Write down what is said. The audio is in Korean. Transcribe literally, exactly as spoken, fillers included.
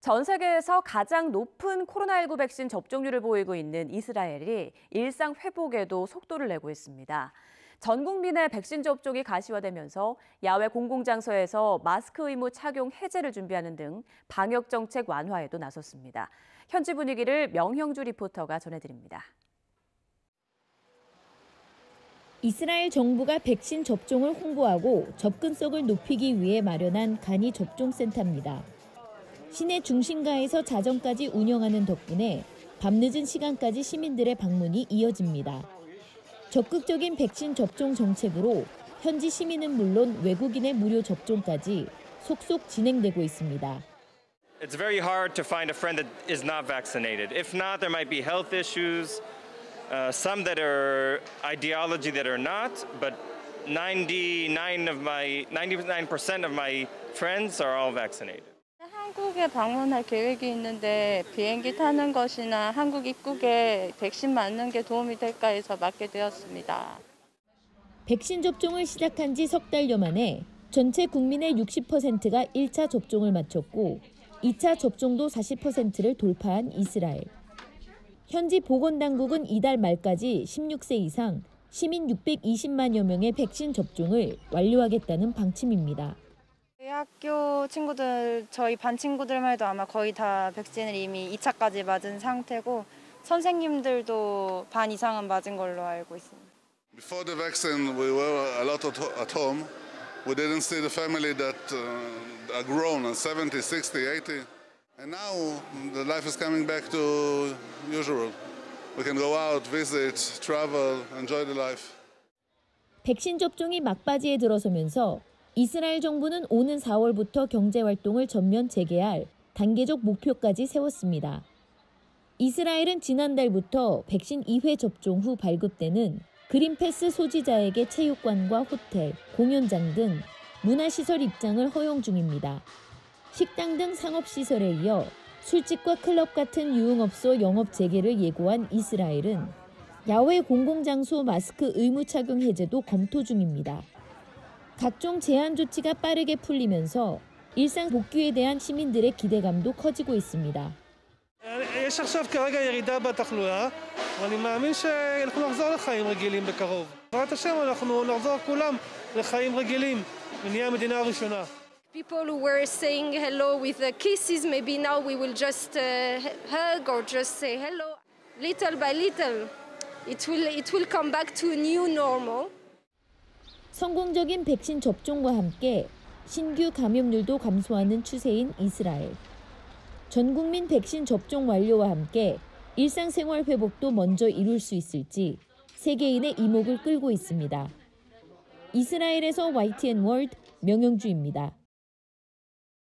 전 세계에서 가장 높은 코로나십구 백신 접종률을 보이고 있는 이스라엘이 일상 회복에도 속도를 내고 있습니다. 전 국민의 백신 접종이 가시화되면서 야외 공공장소에서 마스크 의무 착용 해제를 준비하는 등 방역 정책 완화에도 나섰습니다. 현지 분위기를 명형주 리포터가 전해드립니다. 이스라엘 정부가 백신 접종을 홍보하고 접근성을 높이기 위해 마련한 간이 접종센터입니다. 시내 중심가에서 자정까지 운영하는 덕분에 밤늦은 시간까지 시민들의 방문이 이어집니다. 적극적인 백신 접종 정책으로 현지 시민은 물론 외국인의 무료 접종까지 속속 진행되고 있습니다. It's very hard to find a friend that is not vaccinated. If not, there might be health issues, uh, some that are ideology that are not, but ninety-nine of my ninety-nine percent of my friends are all vaccinated. 한국에 방문할 계획이 있는데 비행기 타는 것이나 한국 입국에 백신 맞는 게 도움이 될까 해서 맞게 되었습니다. 백신 접종을 시작한 지 석 달여 만에 전체 국민의 육십 퍼센트가 일 차 접종을 마쳤고 이 차 접종도 사십 퍼센트를 돌파한 이스라엘. 현지 보건당국은 이달 말까지 십육 세 이상 시민 육백이십만여 명의 백신 접종을 완료하겠다는 방침입니다. 대학교 친구들, 저희 반 친구들만 해도 아마 거의 다 백신을 이미 이 차까지 맞은 상태고 선생님들도 반 이상은 맞은 걸로 알고 있습니다. Before the vaccine, we were a lot at home. We didn't see the family that are grown, seventy, sixty, eighty. And now the life is coming back to usual. We can go out, visit, travel, enjoy the life. 백신 접종이 막바지에 들어서면서 이스라엘 정부는 오는 사월부터 경제활동을 전면 재개할 단계적 목표까지 세웠습니다. 이스라엘은 지난달부터 백신 이 회 접종 후 발급되는 그린 패스 소지자에게 체육관과 호텔, 공연장 등 문화시설 입장을 허용 중입니다. 식당 등 상업시설에 이어 술집과 클럽 같은 유흥업소 영업 재개를 예고한 이스라엘은 야외 공공장소 마스크 의무 착용 해제도 검토 중입니다. 각종 제한 조치가 빠르게 풀리면서 일상 복귀에 대한 시민들의 기대감도 커지고 있습니다. People who were saying hello with the kisses, maybe now we will just hug or just say hello. Little by little, it will it will come back to a new normal. 성공적인 백신 접종과 함께 신규 감염률도 감소하는 추세인 이스라엘. 전 국민 백신 접종 완료와 함께 일상생활 회복도 먼저 이룰 수 있을지 세계인의 이목을 끌고 있습니다. 이스라엘에서 와이티엔 월드 명형주입니다.